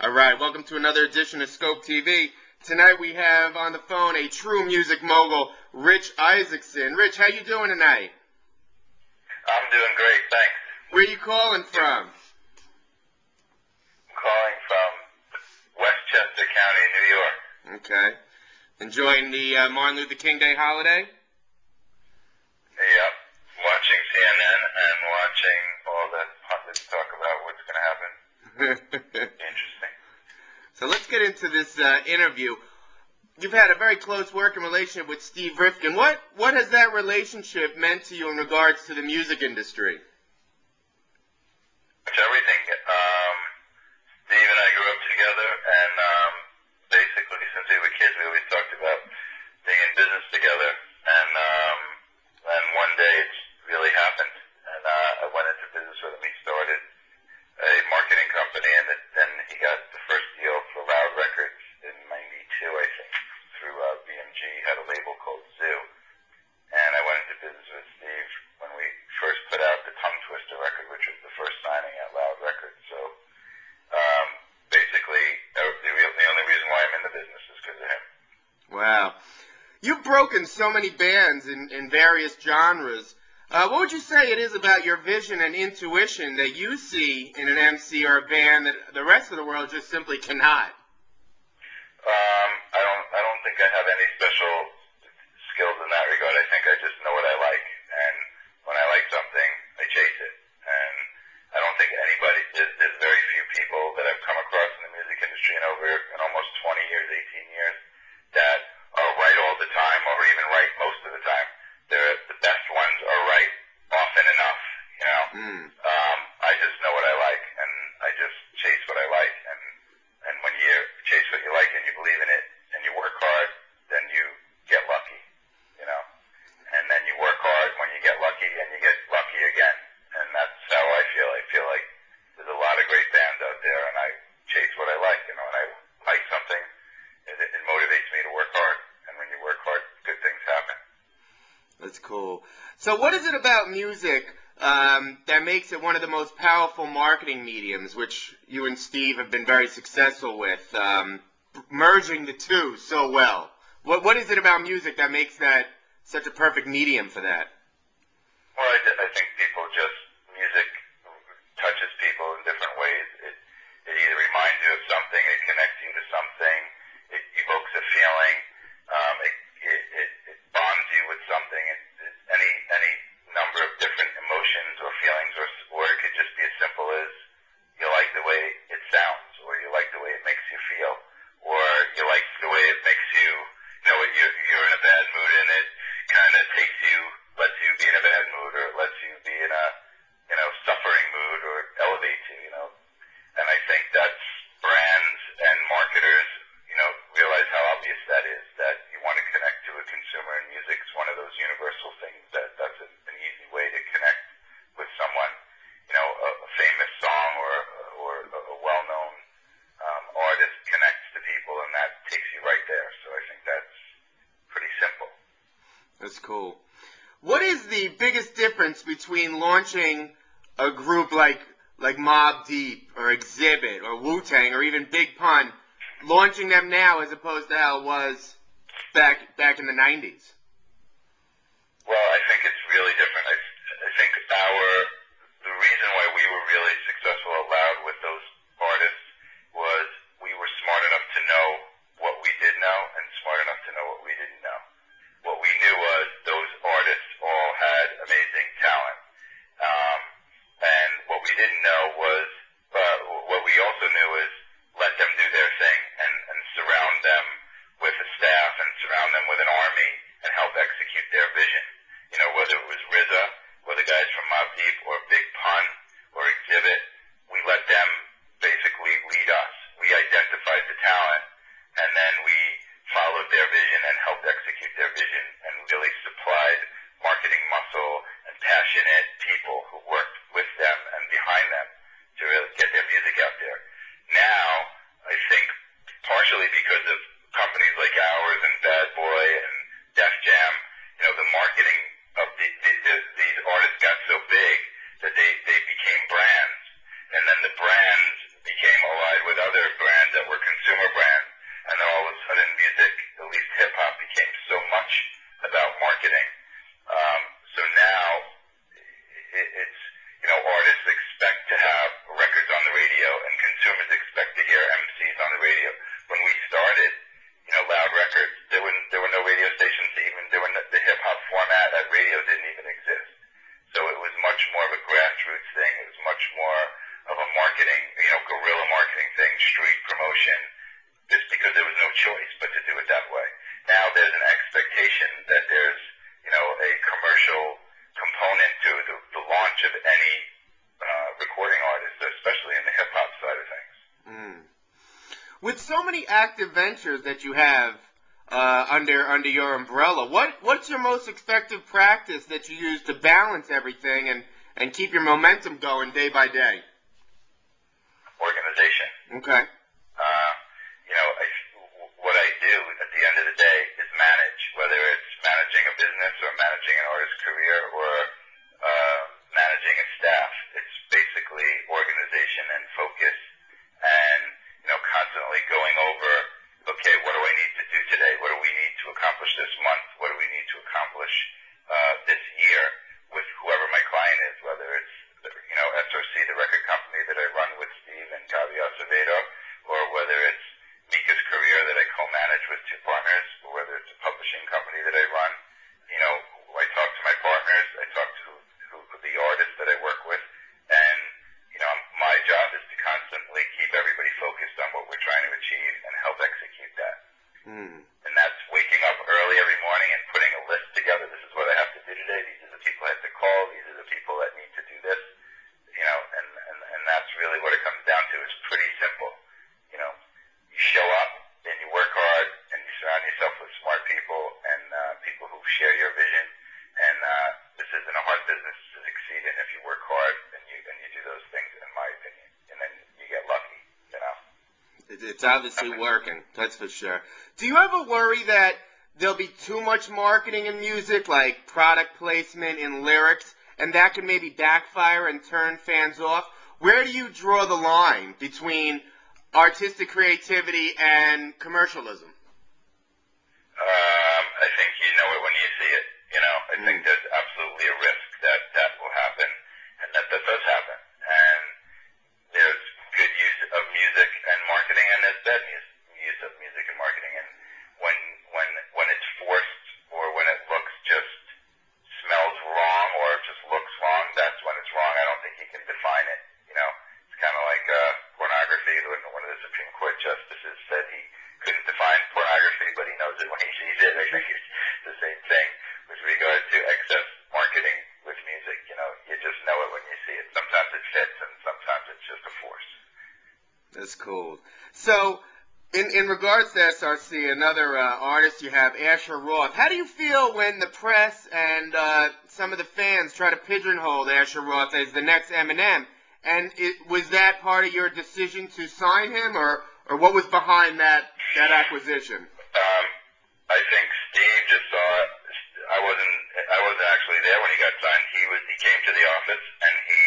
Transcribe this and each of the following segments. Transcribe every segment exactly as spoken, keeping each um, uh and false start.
All right, welcome to another edition of Scope T V. Tonight we have on the phone a true music mogul, Rich Isaacson. Rich, how you doing tonight? I'm doing great, thanks. Where you calling from? I'm calling from Westchester County, New York. Okay. Enjoying the uh, Martin Luther King Day holiday? Yep. Watching C N N and watching all the pundits talk about what's going to happen. Interesting. So let's get into this uh, interview. You've had a very close working relationship with Steve Rifkind. What what has that relationship meant to you in regards to the music industry? It's everything. Um, Steve and I grew up together, and um, basically since we were kids, we always talked about being in business together. And um, and one day it really happened, and uh, I went into business with him. He started a marketing company, and then he got the first deal for Loud Records in ninety-two, I think, through uh, B M G. He had a label called Zoo, and I went into business with Steve when we first put out the Tongue Twister record, which was the first signing at Loud Records. So um, basically, the, real, the only reason why I'm in the business is because of him. Wow. You've broken so many bands in, in various genres. Uh, what would you say it is about your vision and intuition that you see in an M C or a band that the rest of the world just simply cannot? Um, I don't. I don't think I have any special skills in that regard. I think I just know what I like, and when I like something, I chase it. And I don't think anybody. There's, there's very few people that I've come across in the music industry in over in almost twenty years, eighteen years, that are right all the time, or even right most of the time. They're the best ones are right often enough, you know. Mm. Um, I just know what I like, and I just chase what I like. And, and when you chase what you like and you believe in it and you work hard, then you get lucky, you know. And then you work hard when you get lucky, and you get lucky again. And that's how I feel. I feel like there's a lot of great bands out there, and I chase what I like, you know. And I like something, it, it motivates me to work hard. And when you work hard, good things happen. That's cool. So what is it about music um, that makes it one of the most powerful marketing mediums, which you and Steve have been very successful with, um, merging the two so well? What, what is it about music that makes that such a perfect medium for that? Well, I, I think people just, music touches people in different ways. It, it either reminds you of something, it connects you to something, it evokes a feeling, um, it, it, it bonds you with something. It, it, any any number of different emotions or feelings, or or it could just be as simple as you like the way it sounds, or you like the way it makes you feel, or you like the way it makes you, you know, you're, you're in a bad mood and it kind of takes you, lets you be in a bad mood, or it lets you be in a, you know, suffering mood, or elevates you, you know. And I think that's brands and marketers, you know, realize how obvious that is, that you want to connect to a consumer, and music's one of those universal things that that's an, an easy way to connect with someone. You know, a, a famous song or or a well-known um, artist connects to people, and that takes you right there. So I think that's pretty simple. That's cool. What is the biggest difference between launching a group like like Mobb Deep or Xzibit or Wu-Tang or even Big Pun? Launching them now as opposed to how it was back back in the nineties? Well, I think it's really different. I, I think our, the reason why we were really successful at Loud with those artists was we were smart enough to know what we did know and smart enough to know what we didn't know. What we knew was those artists all had amazing talent. Um, and what we didn't know was, uh, what we also knew is let them do their thing and, and surround them with a staff and surround them with an army and help execute their vision. You know, whether it was R Z A or the guys from Mobb Deep or Big Pun or Xzibit, so many active ventures that you have uh, under under your umbrella. What what's your most effective practice that you use to balance everything and and keep your momentum going day by day? Organization. Okay. Uh, you know, I, what I do at the end of the day is manage, whether it's managing a business or managing an artist's career or uh, managing a staff. It's basically organization and focus and, you know, constantly going over, okay, what do I need to do today? What do we need to accomplish this month? What do we need to accomplish uh, this year with whoever my client is, whether it's, you know, S R C, the record company that I run with Steve and Gabi Acevedo, or whether it's Mika's career that I co-manage with two partners, or whether it's a publishing company that I run. You know, I talk to my partners, I talk to who, who, the artists that I work with, and, you know, my job is to constantly keep everybody focused on what we're trying to achieve and help execute that. Mm. And that's waking up early every morning and putting a list together. This is what I have to do today. These are the people I have to call. These are the people that need to do this. You know, and, and, and that's really what it comes down to. It's pretty simple. You know, you show up and you work hard and you surround yourself with smart people and uh, people who share your vision. And uh, this isn't a hard business to succeed in if you work hard and you and you do those things, in my opinion. And then you get lucky, you know. It's obviously working, that's for sure. Do you ever worry that there'll be too much marketing in music, like product placement and lyrics, and that can maybe backfire and turn fans off? Where do you draw the line between artistic creativity and commercialism? Um, I think you know it when you see it. You know, I mm. think there's absolutely a risk that that will happen, and that that does happen. And there's good use of music and marketing, and there's bad use, use of music and marketing. And when when when it's forced, or when it looks just smells wrong, or just looks wrong, that's when it's wrong. I don't think you can define it. You know, it's kind of like uh, pornography. One of the Supreme Court justices said he couldn't define pornography, but he knows it when he sees it. I think it's the same thing with regard to excess marketing with music. You know, you just know it when you see it. Sometimes it fits, and sometimes it's just a force. That's cool. So, in, in regards to S R C, another uh, artist you have, Asher Roth, how do you feel when the press and uh, some of the fans try to pigeonhole Asher Roth as the next Eminem? And it, was that part of your decision to sign him, or, or what was behind that, that acquisition? Um, I think Steve just saw it. I wasn't, I wasn't actually there when he got signed. He was, he came to the office, and he,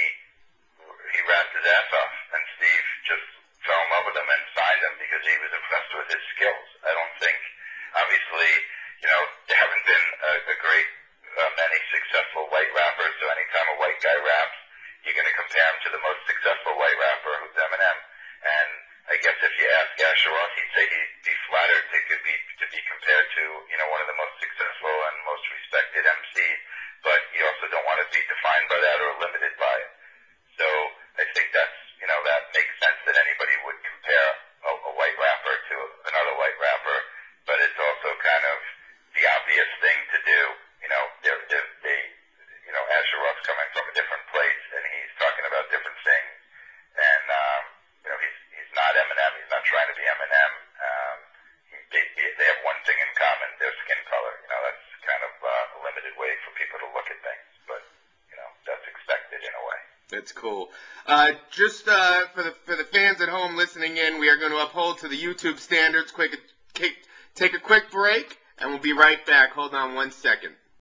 he rapped his ass off, and Steve just fell in love with him and signed him because he was impressed with his skills. I don't think, obviously, you know, there haven't been a, a great uh, many successful white rappers, so anytime a white guy raps, you're going to compare him to the most successful white rapper, who's Eminem. And I guess if you ask Asher Roth, he'd say he'd be flattered to be to be compared to, you know, one of the most successful and most respected M Cs. But you also don't want to be defined by that or limited by it. So I think that's, you know, that makes sense that anybody would compare a, a white rapper to another white rapper. But it's also kind of the obvious thing to do. You know, they're, they're, they, you know, Asher Roth's coming from a different place, and he's talking about different things. And um, you know, he's he's not Eminem. He's not trying to be Eminem. Um, he, they they have one thing in common: their skin color. You know, that's kind of uh, a limited way for people to look at things, but you know, that's expected in a way. That's cool. Uh, just uh, for the for the fans at home listening in, we are going to uphold to the YouTube standards. Quick, take, take a quick break, and we'll be right back. Hold on one second.